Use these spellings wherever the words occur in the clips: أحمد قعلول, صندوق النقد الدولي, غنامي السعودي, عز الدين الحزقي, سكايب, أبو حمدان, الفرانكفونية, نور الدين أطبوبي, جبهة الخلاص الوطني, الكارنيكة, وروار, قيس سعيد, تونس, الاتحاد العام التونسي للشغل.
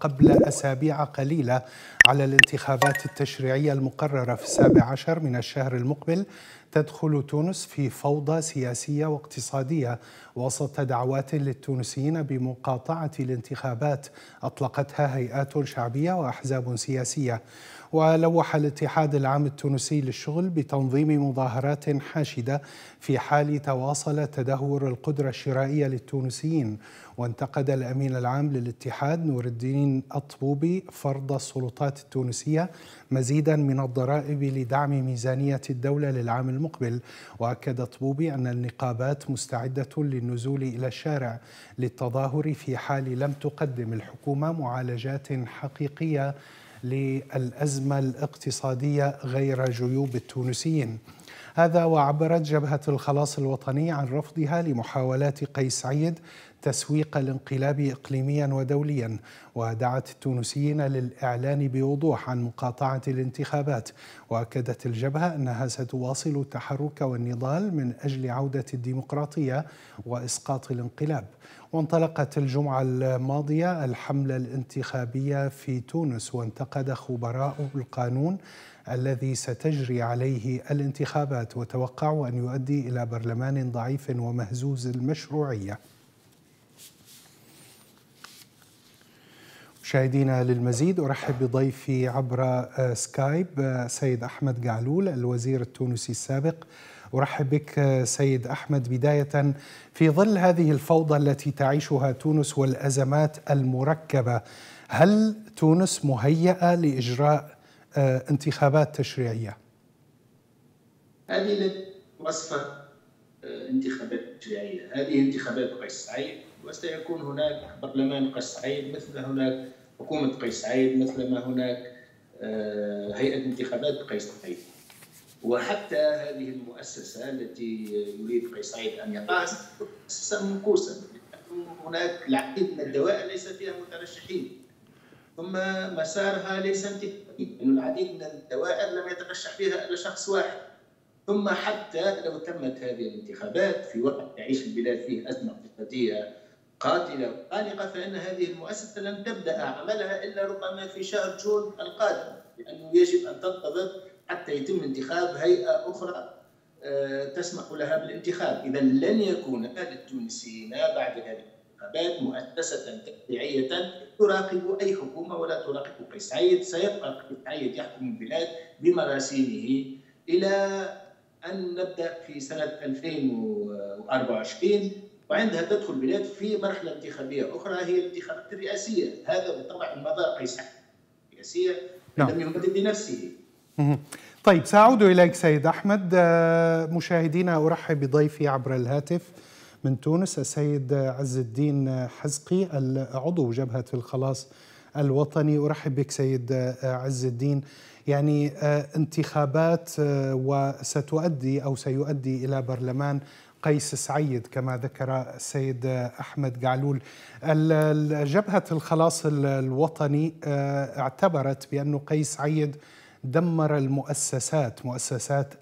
قبل أسابيع قليلة على الانتخابات التشريعية المقررة في 17 من الشهر المقبل، تدخل تونس في فوضى سياسية واقتصادية وسط دعوات للتونسيين بمقاطعة الانتخابات أطلقتها هيئات شعبية وأحزاب سياسية. ولوح الاتحاد العام التونسي للشغل بتنظيم مظاهرات حاشدة في حال تواصل تدهور القدرة الشرائية للتونسيين. وانتقد الأمين العام للاتحاد نور الدين أطبوبي فرض السلطات التونسية مزيدا من الضرائب لدعم ميزانية الدولة للعام المقبل. وأكد أطبوبي أن النقابات مستعدة للنزول إلى الشارع للتظاهر في حال لم تقدم الحكومة معالجات حقيقية للأزمة الاقتصادية غير جيوب التونسيين. هذا وعبرت جبهة الخلاص الوطني عن رفضها لمحاولات قيس سعيد تسويق الانقلاب إقليميا ودوليا، ودعت التونسيين للإعلان بوضوح عن مقاطعة الانتخابات. وأكدت الجبهة أنها ستواصل التحرك والنضال من أجل عودة الديمقراطية وإسقاط الانقلاب. وانطلقت الجمعة الماضية الحملة الانتخابية في تونس، وانتقد خبراء القانون الذي ستجري عليه الانتخابات، وتوقعوا أن يؤدي إلى برلمان ضعيف ومهزوز المشروعية. مشاهدينا، للمزيد أرحب بضيفي عبر سكايب سيد أحمد قعلول الوزير التونسي السابق. أرحب بك سيد أحمد. بداية، في ظل هذه الفوضى التي تعيشها تونس والأزمات المركبة، هل تونس مهيئة لإجراء انتخابات تشريعية؟ هذه وصفة انتخابات تشريعية، هذه انتخابات قيس سعيد، وسيكون هناك برلمان قيس سعيد مثل هناك حكومة قيس سعيد مثل ما هناك هيئة انتخابات قيس سعيد. وحتى هذه المؤسسة التي يريد قيس سعيد أن يقع مؤسسة منكوسة، هناك العديد من الدوائر ليس فيها مترشحين، ثم مسارها ليس انتخابي، لأن العديد من الدوائر لم يترشح فيها إلا شخص واحد. ثم حتى لو تمت هذه الانتخابات في وقت تعيش البلاد فيه أزمة اقتصادية قاتلة وقلقة، فإن هذه المؤسسة لن تبدأ عملها إلا ربما في شهر جون القادم، لأنه يجب أن تنتظر حتى يتم انتخاب هيئة أخرى تسمح لها بالانتخاب. إذا لن يكون للتونسيين بعد هذه الانتخابات مؤسسة تشريعية تراقب أي حكومة ولا تراقب قيس سعيد. سيبقى قيس سعيد يحكم البلاد بمراسيمه إلى أن نبدأ في سنة 2024، وعندها تدخل البلاد في مرحلة انتخابية أخرى هي الانتخابات الرئاسية. هذا بالطبع المضاء قيس سعيد الرئاسية لم يمدد لنفسه. طيب، سأعود إليك سيد أحمد. مشاهدينا، أرحب بضيفي عبر الهاتف من تونس السيد عز الدين حزقي عضو جبهة الخلاص الوطني. أرحب بك سيد عز الدين. يعني انتخابات وستؤدي أو سيؤدي إلى برلمان قيس سعيد كما ذكر السيد أحمد قعلول. جبهة الخلاص الوطني اعتبرت بأن قيس سعيد دمر المؤسسات، مؤسسات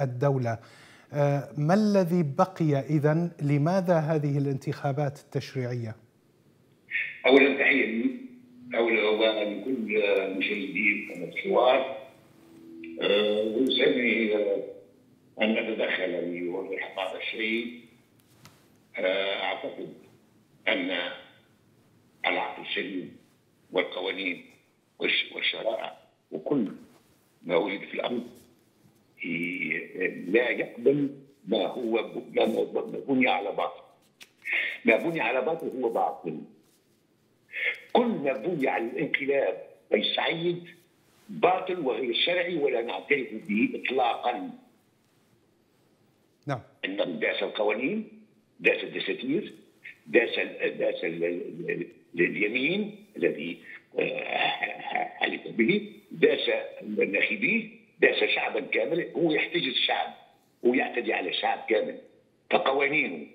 الدولة. ما الذي بقي إذن؟ لماذا هذه الانتخابات التشريعية؟ أولا تحية لكل مشاهدي الحوار، ويسعدني أن أتدخل في وضوح بعض الشيء. أعتقد أن العقل السليم والقوانين والشرائع وكل ما وجد في الأمر لا يقبل ما هو ما بني على باطل. ما بني على باطل هو باطل. كل ما بني على الانقلاب قيس سعيد باطل وغير شرعي ولا نعترف به اطلاقا. نعم. انه داس القوانين، داس الدساتير، داس اليمين الذي حلف به، داس ناخبيه، داس شعبا كامل. هو يحتجز الشعب ويعتدي على الشعب كامل، فقوانينه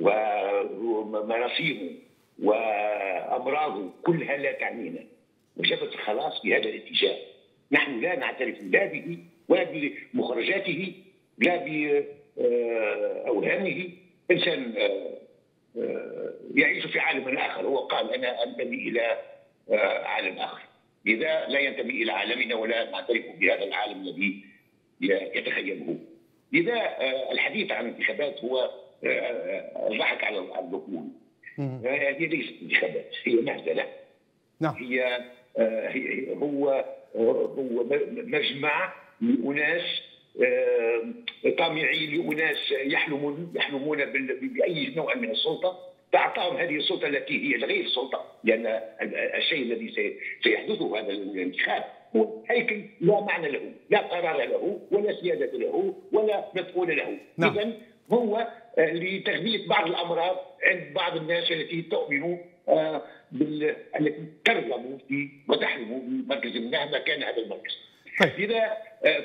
ومراسيمه وأمراضه كلها لا تعنينا. وجبهة الخلاص في هذا الاتجاه، نحن لا نعترف لا به ولا بمخرجاته لا بأوهامه. إنسان يعيش في عالم آخر. هو قال أنا أنتمي إلى عالم آخر. لذا لا ينتمي إلى عالمنا ولا نعترف بهذا العالم الذي يتخيله. لذا الحديث عن انتخابات هو الضحك على الذهول. هذه ليست انتخابات، هي مهزلة. نعم. هو مجمع لأناس طامعين، لأناس يحلمون بأي نوع من السلطة، تعطاهم هذه السلطة التي هي غير سلطة، لأن الشيء الذي سيحدث هذا الانتخاب هو هيكل لا معنى له، لا قرار له، ولا سيادة له، ولا مسؤول له. نعم. إذا هو لتغذية بعض الأمراض عند بعض الناس التي تؤمن التي ترغب في وتحلم بمركز مهما كان هذا المركز. طيب. إذا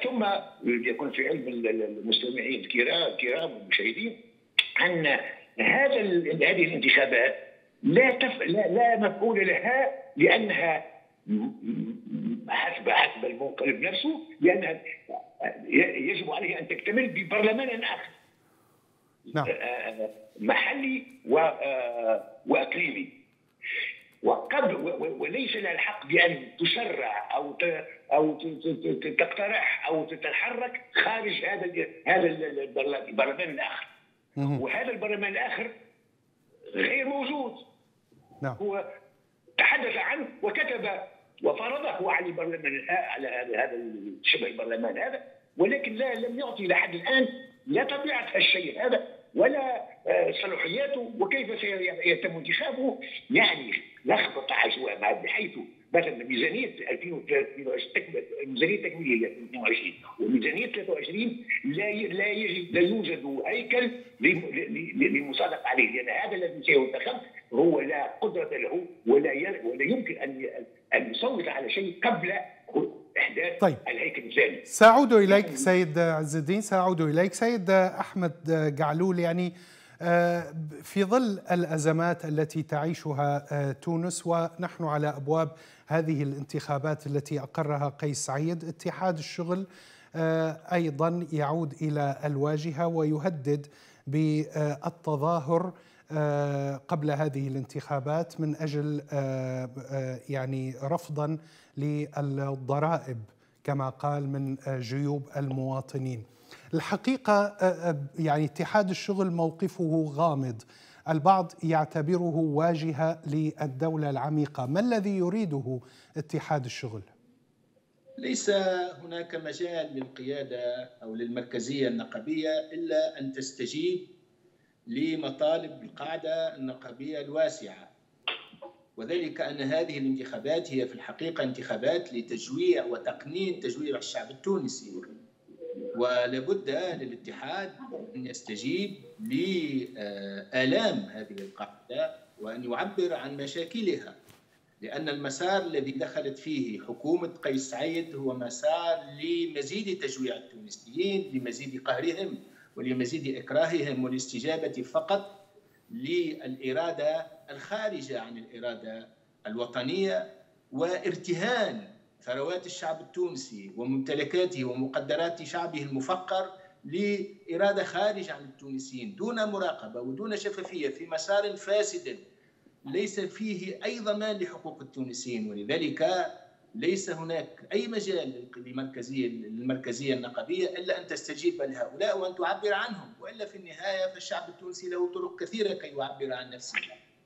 ثم يكون في علم المستمعين الكرام والمشاهدين أن هذه الانتخابات لا مفعول لها، لأنها حسب المنقلب نفسه، لأنها يجب عليها أن تكتمل ببرلمان آخر. نعم. محلي وأقليمي، وقد وليس لها الحق بأن تشرع أو تقترح أو تتحرك خارج هذا البرلمان الآخر. وهذا البرلمان الآخر غير موجود. نعم. هو تحدث عنه وكتب وفرضه على البرلمان، على هذا شبه البرلمان هذا، ولكن لم يعطي لحد الآن لا طبيعة الشيء هذا ولا صلاحياته وكيف سيتم انتخابه. يعني لخبط عجوة، بحيث مثلا ميزانية 2023 ميزانية تكميلية 2022 وميزانية 23 لا يوجد هيكل للمصادقة عليه، لأن هذا الذي سينتخب هو لا قدرة له ولا يمكن أن يصوت على شيء قبل إحداث. طيب. الهيكل الثاني. سأعود إليك سيد عز الدين، سأعود إليك سيد أحمد قعلول. يعني في ظل الأزمات التي تعيشها تونس ونحن على أبواب هذه الانتخابات التي أقرها قيس سعيد، اتحاد الشغل أيضا يعود إلى الواجهة ويهدد بالتظاهر قبل هذه الانتخابات من أجل يعني رفضا للضرائب كما قال من جيوب المواطنين. الحقيقة يعني اتحاد الشغل موقفه غامض، البعض يعتبره واجهة للدولة العميقة. ما الذي يريده اتحاد الشغل؟ ليس هناك مجال للقيادة أو للمركزية النقابية إلا أن تستجيب لمطالب القاعدة النقابية الواسعة، وذلك أن هذه الانتخابات هي في الحقيقة انتخابات لتجويع وتقنين تجويع الشعب التونسي، ولابد للاتحاد أن يستجيب لآلام هذه القاعدة وأن يعبر عن مشاكلها، لأن المسار الذي دخلت فيه حكومة قيس سعيد هو مسار لمزيد تجويع التونسيين، لمزيد قهرهم ولمزيد إكراههم والاستجابة فقط للإرادة الخارجة عن الإرادة الوطنية، وارتهان ثروات الشعب التونسي وممتلكاته ومقدرات شعبه المفقر لإرادة خارجة عن التونسيين دون مراقبة ودون شفافية، في مسار فاسد ليس فيه أي ضمان لحقوق التونسيين. ولذلك ليس هناك أي مجال للمركزية النقابية إلا أن تستجيب لهؤلاء وأن تعبر عنهم، وإلا في النهاية فالشعب التونسي له طرق كثيرة كي يعبر عن نفسه،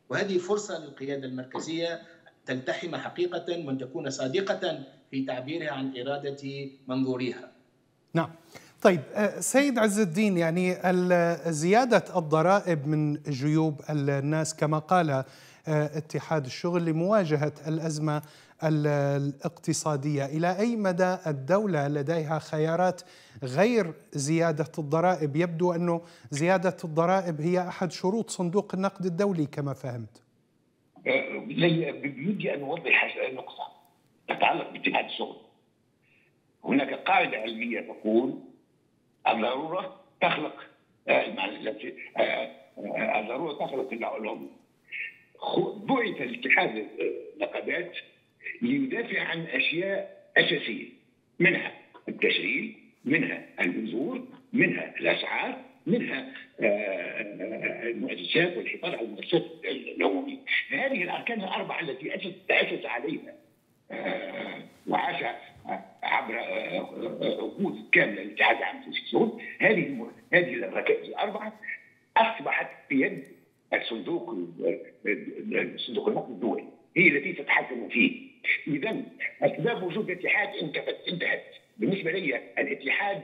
وهذه فرصة للقيادة المركزية تلتحم حقيقة وأن تكون صادقة في تعبيرها عن إرادة منظوريها. نعم. طيب سيد عز الدين، يعني زيادة الضرائب من جيوب الناس كما قال اتحاد الشغل لمواجهة الأزمة الاقتصادية، إلى أي مدى الدولة لديها خيارات غير زيادة الضرائب؟ يبدو أنه زيادة الضرائب هي أحد شروط صندوق النقد الدولي كما فهمت. بدي أن أوضح نقطة تتعلق باتحاد الشغل. هناك قاعدة علمية تقول الضرورة تخلق العلوم. بعث الاتحاد النقابات ليدافع عن أشياء أساسية، منها التشغيل، منها الأجور، منها الأسعار، منها المؤسسات والحفاظ على المؤسسات العمومية. هذه الأركان الأربعة التي أسس عليها وعاش عبر عقود كاملة الاتحاد العام التونسي للشغل، هذه الركائز الأربعة أصبحت في يد صندوق النقد الدولي، هي التي تتحكم فيه. إذا أسباب وجود الاتحاد انتهت. بالنسبة لي الاتحاد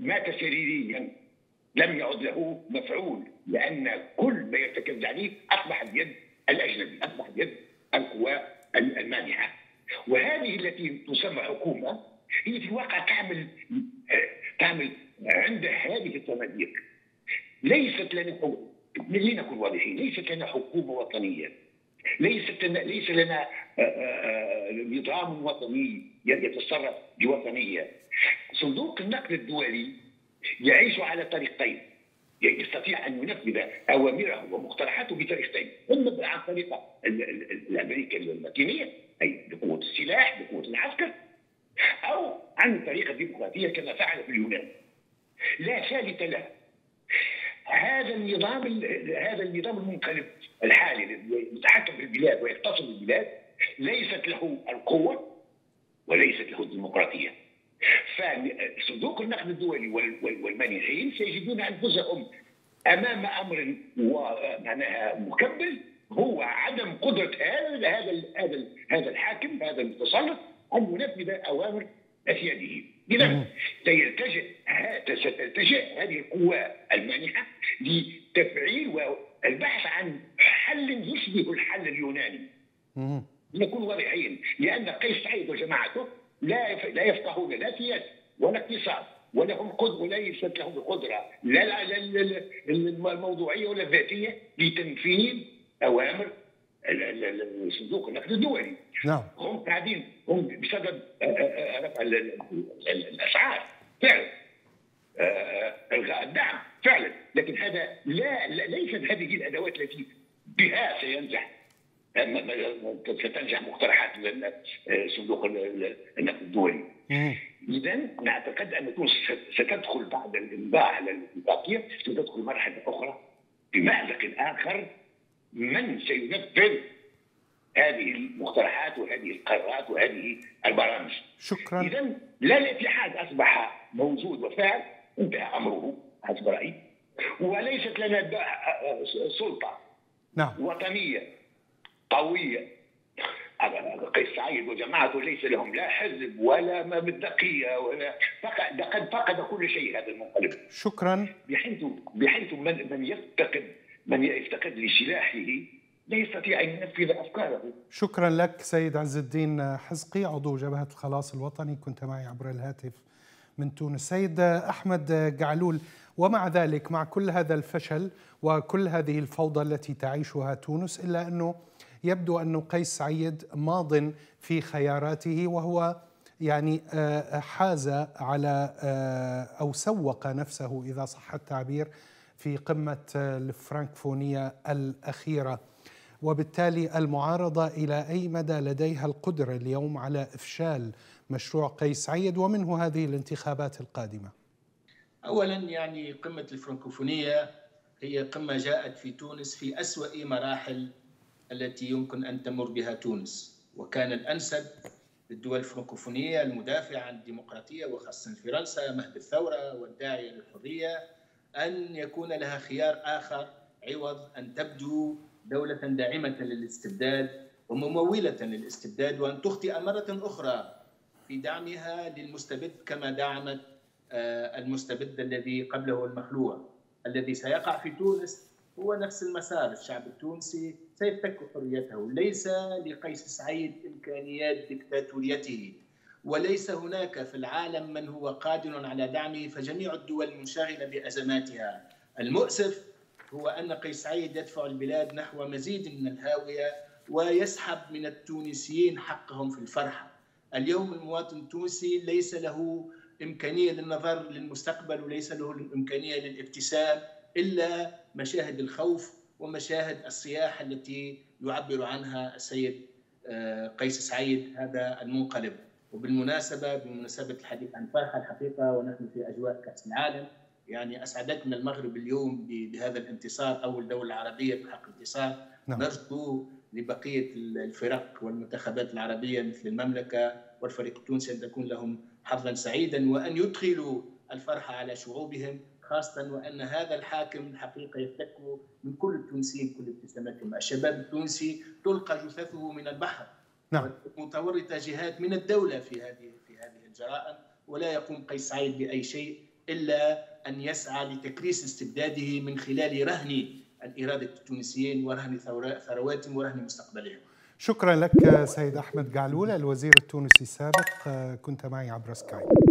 مات سريريا، لم يعد له مفعول، لأن كل ما يرتكز عليه أصبح بيد الأجنبي، أصبح بيد القوى المانعة. وهذه التي تسمى حكومة هي في الواقع تعمل عندها هذه الصناديق. ليست لنا لنكن واضحين، ليست لنا حكومة وطنية، ليس لنا نظام وطني يتصرف بوطنية. صندوق النقد الدولي يعيش على طريقين، يستطيع أن ينفذ أوامره ومقترحاته بطريقتين، إما عن طريقة الأمريكية الماكينية، أي بقوة السلاح بقوة العسكر، أو عن طريقة ديمقراطية كما فعل في اليونان. لا ثالث له. هذا النظام المنقلب الحالي الذي يتحكم في البلاد ويقتصر البلاد ليست له القوة وليست له الديمقراطية. فصندوق النقد الدولي والمانحين سيجدون انفسهم امام امر معناها مكبل، هو عدم قدره هذا الحاكم، هذا المتسلط، ان ينفذ اوامر اسياده. اذا ستلتجئ هذه القوى المانحه لتفعيل والبحث عن حل يشبه الحل اليوناني. نكون واضحين، لان قيس سعيد وجماعته لا يفقهون لا سياسة ولا اقتصاد، وليست لهم القدرة لا الموضوعية ولا الذاتية لتنفيذ أوامر صندوق النقد الدولي. نعم. هم قاعدين بسبب رفع الأسعار فعلا، إلغاء الدعم فعلا، لكن هذا ليست هذه الأدوات التي بها سينجح ستنجح مقترحات صندوق النقد الدولي. اذا نعتقد ان تونس ستدخل بعد الانباء على الاتفاقيه، ستدخل مرحله اخرى بمأزق اخر، من سينفذ هذه المقترحات وهذه القرارات وهذه البرامج. شكرا. اذا لا الاتحاد اصبح موجود وفاعل، انتهى امره حسب رايي، وليست لنا سلطه وطنيه قوية. قيس سعيد وجماعته ليس لهم لا حزب ولا مصداقية ولا فقد كل شيء هذا المنقلب. شكرا. بحيث من يفتقد لسلاحه لا يستطيع أن ينفذ أفكاره. شكرا لك سيد عز الدين حزقي عضو جبهة الخلاص الوطني، كنت معي عبر الهاتف من تونس. سيد أحمد قعلول، ومع ذلك مع كل هذا الفشل وكل هذه الفوضى التي تعيشها تونس، إلا أنه يبدو أن قيس سعيد ماض في خياراته، وهو يعني حاز على أو سوق نفسه إذا صح التعبير في قمة الفرانكفونية الأخيرة، وبالتالي المعارضة إلى أي مدى لديها القدرة اليوم على إفشال مشروع قيس سعيد ومنه هذه الانتخابات القادمة؟ أولا يعني قمة الفرانكفونية هي قمة جاءت في تونس في أسوأ مراحل التي يمكن أن تمر بها تونس، وكان الأنسب للدول الفرنكوفونية المدافعة عن الديمقراطية وخاصة فرنسا مهد الثورة والداعية للحرية أن يكون لها خيار آخر عوض أن تبدو دولة داعمة للاستبداد وممولة للاستبداد، وأن تخطئ مرة أخرى في دعمها للمستبد كما دعمت المستبد الذي قبله المخلوع. الذي سيقع في تونس هو نفس المسار، الشعب التونسي سيفتك حريته، ليس لقيس سعيد إمكانيات دكتاتوريته، وليس هناك في العالم من هو قادر على دعمه، فجميع الدول منشغلة بأزماتها. المؤسف هو أن قيس سعيد يدفع البلاد نحو مزيد من الهاوية ويسحب من التونسيين حقهم في الفرحة. اليوم المواطن التونسي ليس له إمكانية للنظر للمستقبل، وليس له إمكانية للابتسام إلا مشاهد الخوف ومشاهد الصياح التي يعبر عنها السيد قيس سعيد هذا المنقلب. وبالمناسبة بمناسبة الحديث عن فرحة، الحقيقة ونحن في أجواء كأس العالم، يعني أسعدتنا المغرب اليوم بهذا الانتصار، أول دولة عربية بحق انتصار. نرجو لبقية الفرق والمنتخبات العربية مثل المملكة والفريق التونسي أن تكون لهم حظا سعيدا، وأن يدخلوا الفرحة على شعوبهم، خاصة وأن هذا الحاكم الحقيقة يفتك من كل التونسيين كل ابتساماتهم. الشباب التونسي تلقى جثثه من البحر، متورطة جهات من الدولة في هذه الجرائم، ولا يقوم قيس سعيد بأي شيء إلا أن يسعى لتكريس استبداده من خلال رهن الإرادة التونسيين ورهن ثرواتهم ورهن مستقبلهم. شكرا لك سيد أحمد قعلول الوزير التونسي السابق، كنت معي عبر سكايب.